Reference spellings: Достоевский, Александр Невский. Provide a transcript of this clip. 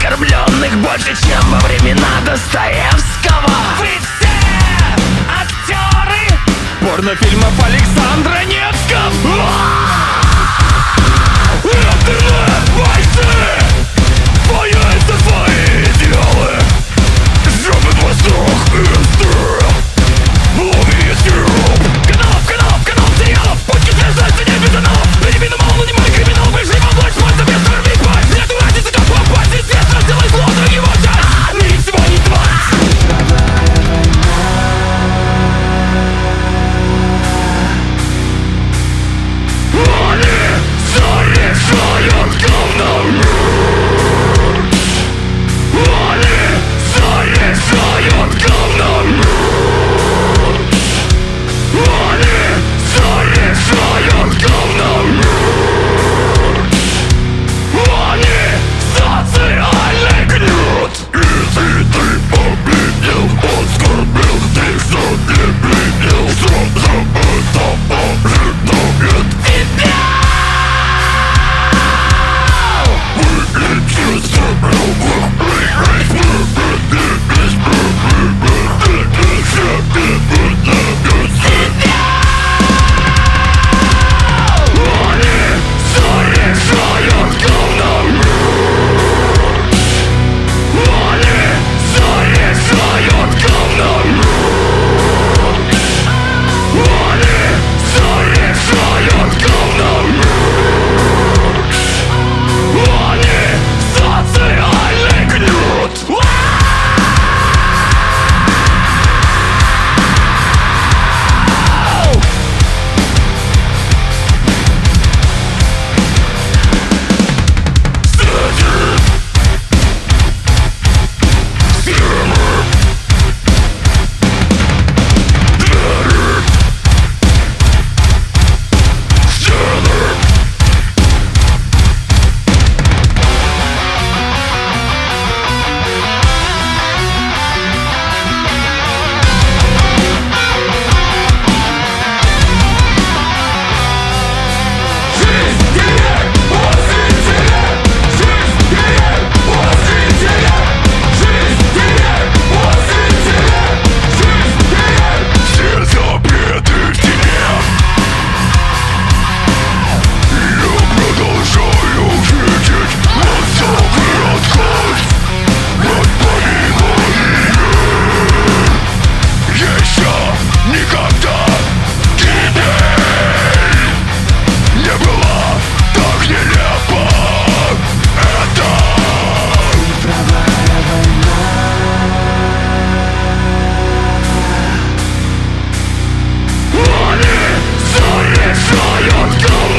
оскорбленных больше, чем во времена Достоевского. Вы все актеры порнофильмов Александра Невского. Интернет-бойцы боятся свои идеалы, жопы в воздух и страх. Лови сироп каналов, каналов, сериалов. Пусть не связывается не без аналов. И не видно мало, не мой криминал. Мы жили во власть, мой совет рви пасть. Нет разницы, как попасть, известно, сделай зло, но его часть. Ни всего, ни два. Они заряжают говном мерч. Они заряжают говном мерч. Let's go!